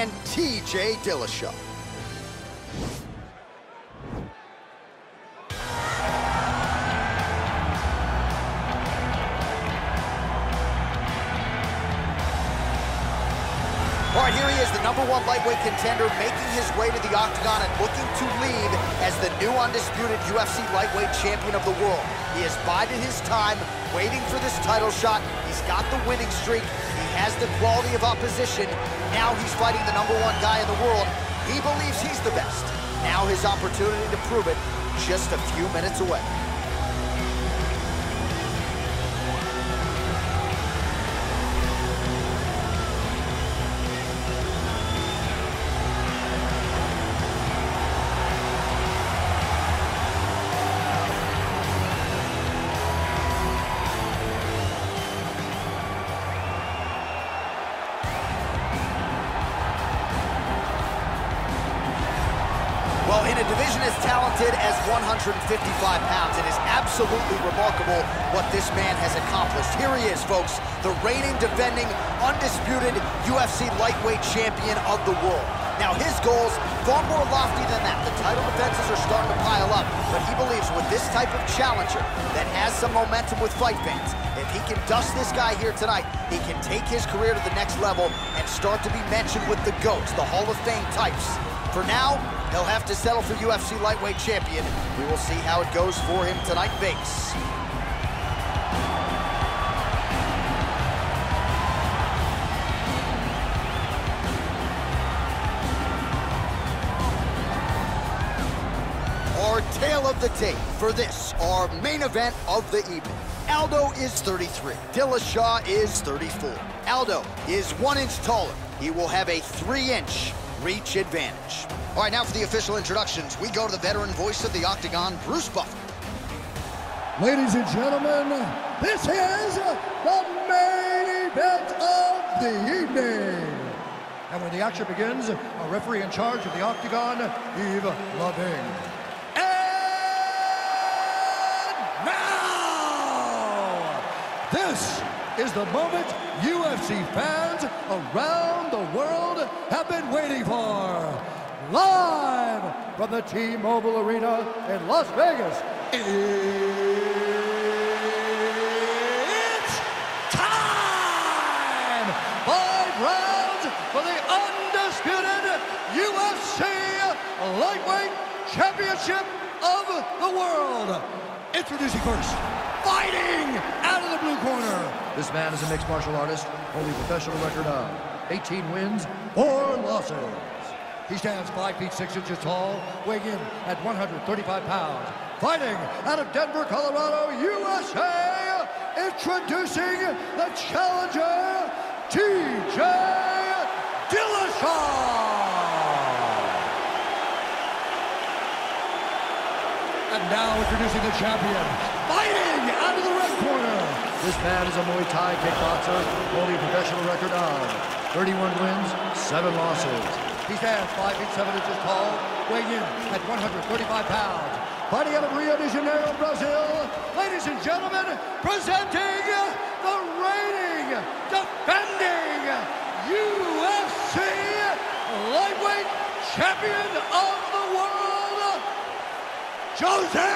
and TJ Dillashaw. All right, here he is, the #1 lightweight contender, making his way to the octagon and looking to leave as the new undisputed UFC lightweight champion of the world. He has bided his time, waiting for this title shot. He's got the winning streak. He has the quality of opposition. Now he's fighting the #1 guy in the world. He believes he's the best. Now his opportunity to prove it, just a few minutes away. Well, in a division as talented as 155 pounds, it is absolutely remarkable what this man has accomplished. Here he is, folks, the reigning, defending, undisputed UFC lightweight champion of the world. Now, his goals, far more lofty than that. The title defenses are starting to pile up, but he believes with this type of challenger that has some momentum with fight fans, if he can dust this guy here tonight, he can take his career to the next level and start to be mentioned with the GOATs, the Hall of Fame types. For now, he'll have to settle for UFC lightweight champion. We will see how it goes for him tonight, Vegas. Our tale of the tape for this, our main event of the evening. Aldo is 33. Dillashaw is 34. Aldo is 1 inch taller. He will have a 3-inch reach advantage. All right, now for the official introductions, we go to the veteran voice of the octagon, Bruce Buffer. Ladies and gentlemen, this is the main event of the evening. And when the action begins, a referee in charge of the octagon, Eve LeVigne. And now, this is the moment UFC fans around the world have been waiting for. Live from the T-Mobile Arena in Las Vegas, it's time! 5 rounds for the undisputed UFC lightweight championship of the world. Introducing first, fighting out of the blue corner. This man is a mixed martial artist, holding a professional record of 18 wins, 4 losses. He stands 5 feet 6 inches tall, weighing in at 135 pounds. Fighting out of Denver, Colorado, USA, introducing the challenger, TJ Dillashaw. And now introducing the champion, fighting out of the red corner. This man is a Muay Thai kickboxer, holding a professional record of 31 wins, 7 losses. He stands 5 feet 7 inches tall, weighing in at 135 pounds. Fighting out of Rio de Janeiro, Brazil, ladies and gentlemen, presenting the reigning, defending UFC lightweight champion of the world, Jose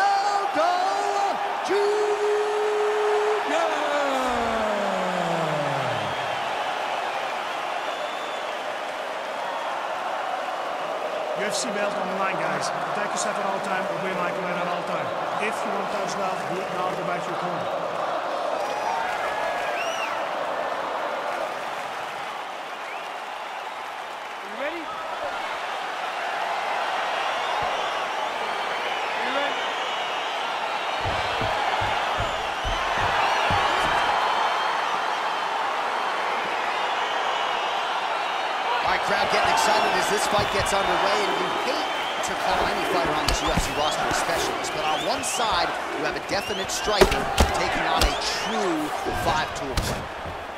Aldo. UFC belt on the line, guys. Protect yourself at all time, obey my command at all time. If you want to touch love, do it now, go back to your corner. Crowd getting excited as this fight gets underway, and you hate to call any fighter on this UFC roster a specialist, but on one side, you have a definite striker taking on a true 5-tool player.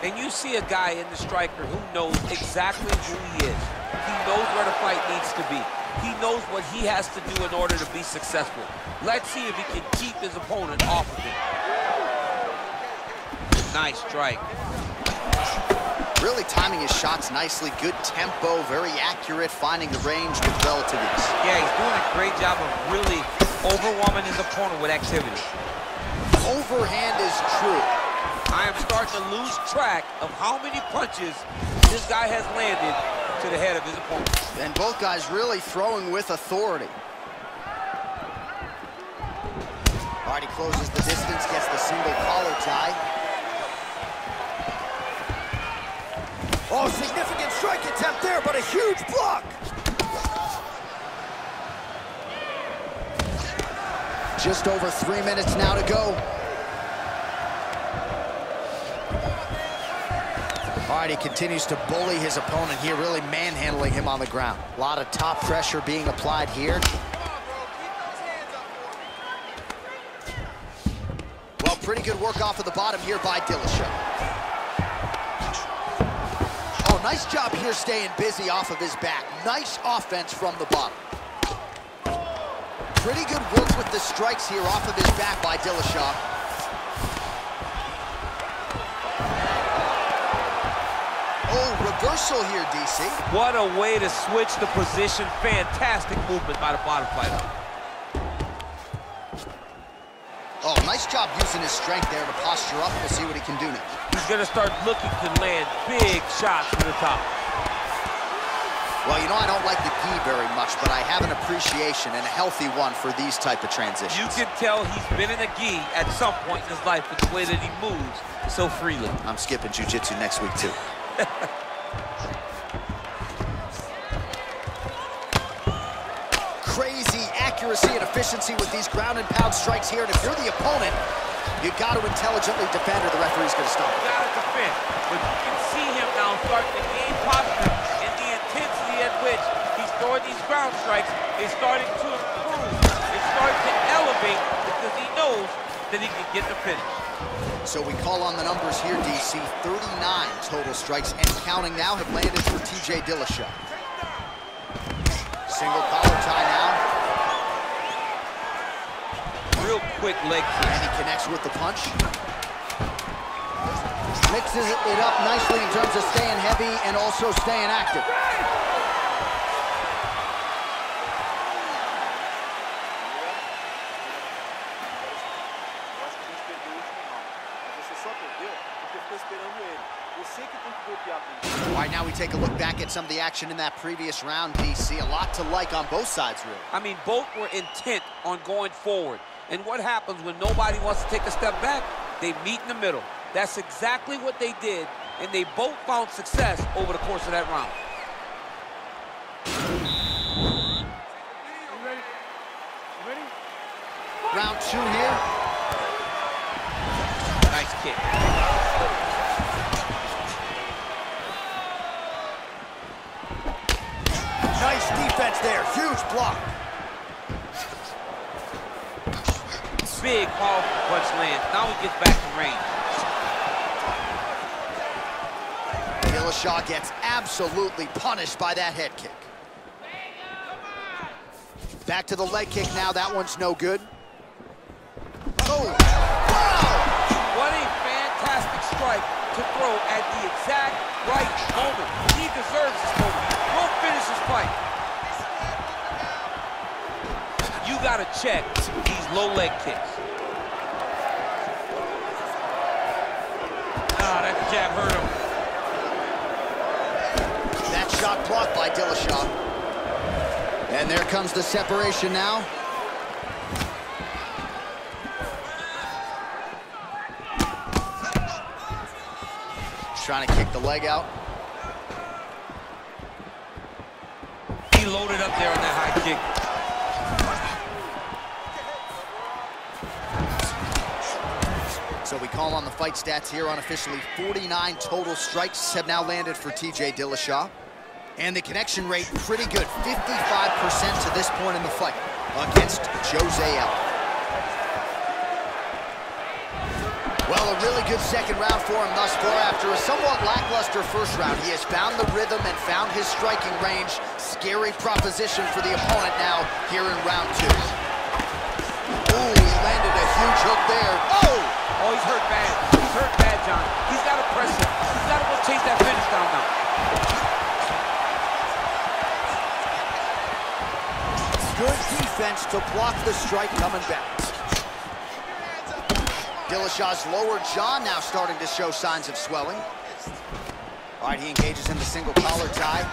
And you see a guy in the striker who knows exactly who he is. He knows where the fight needs to be. He knows what he has to do in order to be successful. Let's see if he can keep his opponent off of it. Nice strike. Really timing his shots nicely. Good tempo, very accurate, finding the range with relative ease. Yeah, he's doing a great job of really overwhelming his opponent with activity. Overhand is true. I am starting to lose track of how many punches this guy has landed to the head of his opponent. And both guys really throwing with authority. All right, he closes the distance, gets the single collar tie. Oh, significant strike attempt there, but a huge block. Just over 3 minutes now to go. All right, he continues to bully his opponent here, really manhandling him on the ground. A lot of top pressure being applied here. Pretty good work off of the bottom here by Dillashaw. Oh, nice job here staying busy off of his back. Nice offense from the bottom. Pretty good work with the strikes here off of his back by Dillashaw. Oh, reversal here, DC. What a way to switch the position. Fantastic movement by the bottom fighter. Oh, nice job using his strength there to posture up. We'll see what he can do now. He's going to start looking to land big shots from the top. Well, you know, I don't like the gi very much, but I have an appreciation and a healthy one for these type of transitions. You can tell he's been in a gi at some point in his life with the way that he moves so freely. I'm skipping jiu-jitsu next week, too. Crazy accuracy and efficiency with these ground-and-pound strikes here, and if you're the opponent, you've got to intelligently defend or the referee's going to stop. You've got to defend, but you can see him now starting to gain posture, and the intensity at which he's throwing these ground strikes is starting to improve. It's starting to elevate because he knows that he can get the finish. So we call on the numbers here, DC. 39 total strikes and counting now have landed for TJ Dillashaw. Single collar tie now. Real quick leg kick. And he connects with the punch. Mixes it up nicely in terms of staying heavy and also staying active. All right, now we take a look back at some of the action in that previous round, DC. A lot to like on both sides, really. I mean, both were intent on going forward. And what happens when nobody wants to take a step back? They meet in the middle. That's exactly what they did, and they both found success over the course of that round. You ready? You ready? Round two here. Nice kick. Nice defense there. Huge block. Big, powerful punch lands. Now he gets back to range. Dillashaw gets absolutely punished by that head kick. Back to the leg kick now. That one's no good. Oh! Wow! What a fantastic strike to throw at the exact right moment. He deserves this moment. We'll finish this fight. You gotta check these low leg kicks. Ah, that jab hurt him. That shot blocked by Dillashaw. And there comes the separation now. Trying to kick the leg out. He loaded up there on that high kick. So we call on the fight stats here unofficially. 49 total strikes have now landed for TJ Dillashaw. And the connection rate pretty good. 55% to this point in the fight against Jose Aldo. Well, a really good second round for him thus far after a somewhat lackluster first round. He has found the rhythm and found his striking range. Scary proposition for the opponent now here in round two. Ooh, he landed a huge hook there. Oh! Oh, he's hurt bad. He's hurt bad, John. He's got to press him. He's got to go chase that finish down now. Good defense to block the strike coming back. Dillashaw's lower jaw now starting to show signs of swelling. All right, he engages in the single collar tie.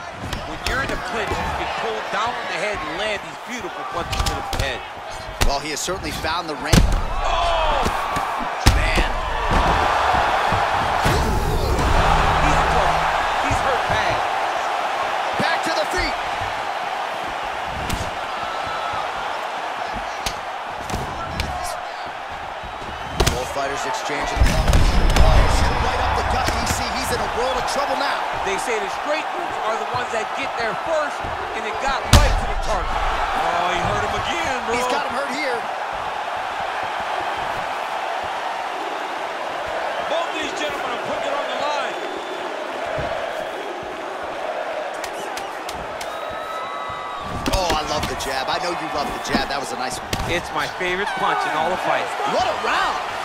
When you're in a clinch, you can pull down on the head and land these beautiful punches to the head. Well, he has certainly found the range. Oh! Man. He's hurt. He's hurt bad. Back to the feet. Both fighters exchanging the punch. Right up the gut. You see, he's in a world of trouble now. They say the straight moves are the ones that get there first, and it got right to the target. Oh, he hurt him again, bro. He's got him hurt here. Both these gentlemen are putting it on the line. Oh, I love the jab. I know you love the jab. That was a nice one. It's my favorite punch in all the fights. What a round.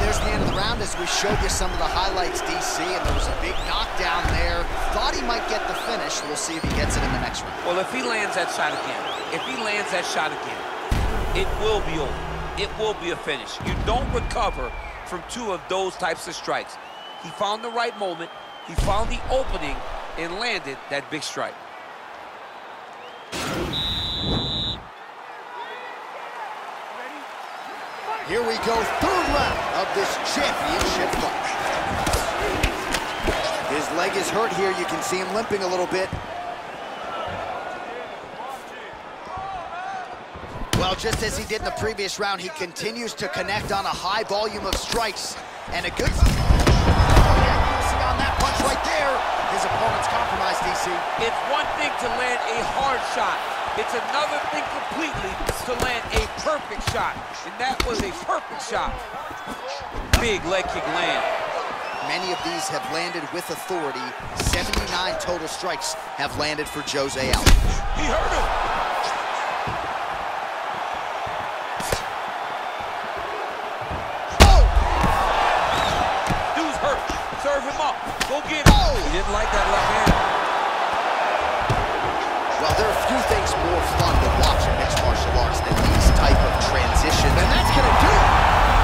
There's the end of the round as we showed you some of the highlights, DC, and there was a big knockdown there. Thought he might get the finish. We'll see if he gets it in the next round. Well, if he lands that shot again, it will be over. It will be a finish. You don't recover from two of those types of strikes. He found the right moment. He found the opening and landed that big strike. Here we go, third round of this championship fight. His leg is hurt here. You can see him limping a little bit. Well, just as he did in the previous round, he continues to connect on a high volume of strikes. And a good... focusing on that punch right there. His opponent's compromised, DC. It's one thing to land a hard shot. It's another thing completely to land a perfect shot. And that was a perfect shot. Big leg kick land. Many of these have landed with authority. 79 total strikes have landed for Jose Aldo. He hurt him. Oh! Dude's hurt. Serve him up. Go get him. Oh! He didn't like that left hand. Well, there are few things more fun to watch in mixed martial arts than these type of transitions. And that's going to do it.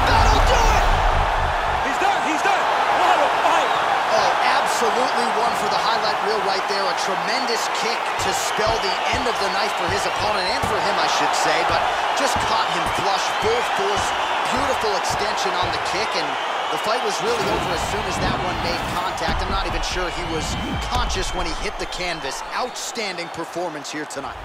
That'll do it. He's done. He's done. What a fight. Oh, absolutely one for the highlight reel right there. A tremendous kick to spell the end of the night for his opponent and for him, I should say. But just caught him flush, full force, beautiful extension on the kick. And the fight was really over as soon as that one made contact. I'm not even sure he was conscious when he hit the canvas. Outstanding performance here tonight.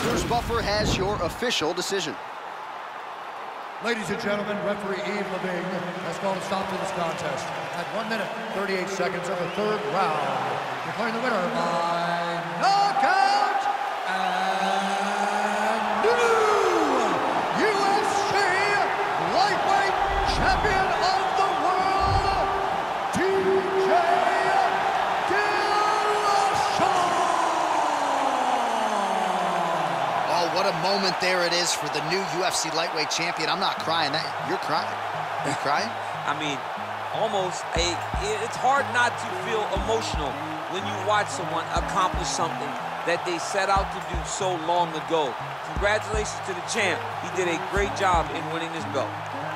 Bruce Buffer has your official decision. Ladies and gentlemen, referee Eve LeVigne has called a stop to this contest at 1 minute, 38 seconds of the third round, declaring the winner by knockout and new UFC lightweight champion of the world, TJ Dillashaw. Oh, what a moment there it is for the new UFC lightweight champion. I'm not crying. That you're crying. You crying? I mean, almost. It's hard not to feel emotional when you watch someone accomplish something that they set out to do so long ago. Congratulations to the champ. He did a great job in winning this belt.